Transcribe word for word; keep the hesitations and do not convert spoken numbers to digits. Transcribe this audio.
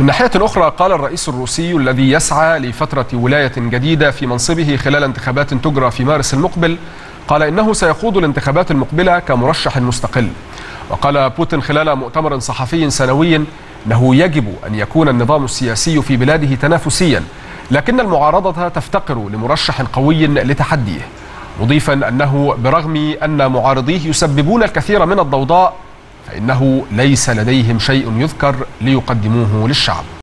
من ناحية أخرى، قال الرئيس الروسي الذي يسعى لفترة ولاية جديدة في منصبه خلال انتخابات تجرى في مارس المقبل، قال إنه سيخوض الانتخابات المقبلة كمرشح مستقل. وقال بوتين خلال مؤتمر صحفي سنوي أنه يجب أن يكون النظام السياسي في بلاده تنافسيا، لكن المعارضة تفتقر لمرشح قوي لتحديه، مضيفا أنه برغم أن معارضيه يسببون الكثير من الضوضاء فإنه ليس لديهم شيء يذكر ليقدموه للشعب.